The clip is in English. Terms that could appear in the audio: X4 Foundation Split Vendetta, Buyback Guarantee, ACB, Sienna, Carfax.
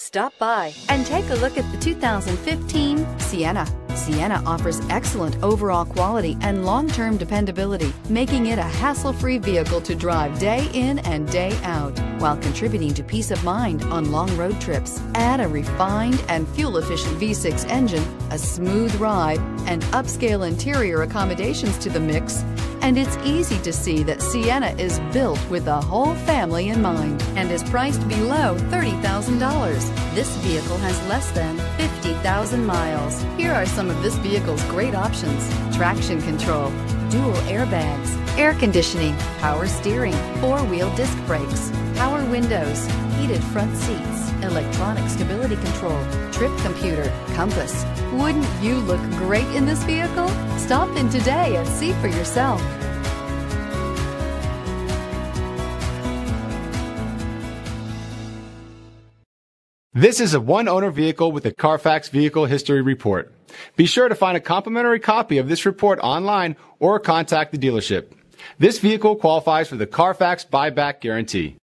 Stop by and take a look at the 2015 Sienna. Sienna offers excellent overall quality and long-term dependability, making it a hassle-free vehicle to drive day in and day out, while contributing to peace of mind on long road trips. Add a refined and fuel-efficient V6 engine, a smooth ride, and upscale interior accommodations to the mix, and it's easy to see that Sienna is built with the whole family in mind and is priced below $30,000. This vehicle has less than 50,000 miles. Here are some of this vehicle's great options: traction control, dual airbags, air conditioning, power steering, four-wheel disc brakes, power windows, heated front seats, electronic stability control, trip computer, compass. Wouldn't you look great in this vehicle? Stop in today and see for yourself. This is a one-owner vehicle with a Carfax Vehicle History Report. Be sure to find a complimentary copy of this report online or contact the dealership. This vehicle qualifies for the Carfax Buyback Guarantee.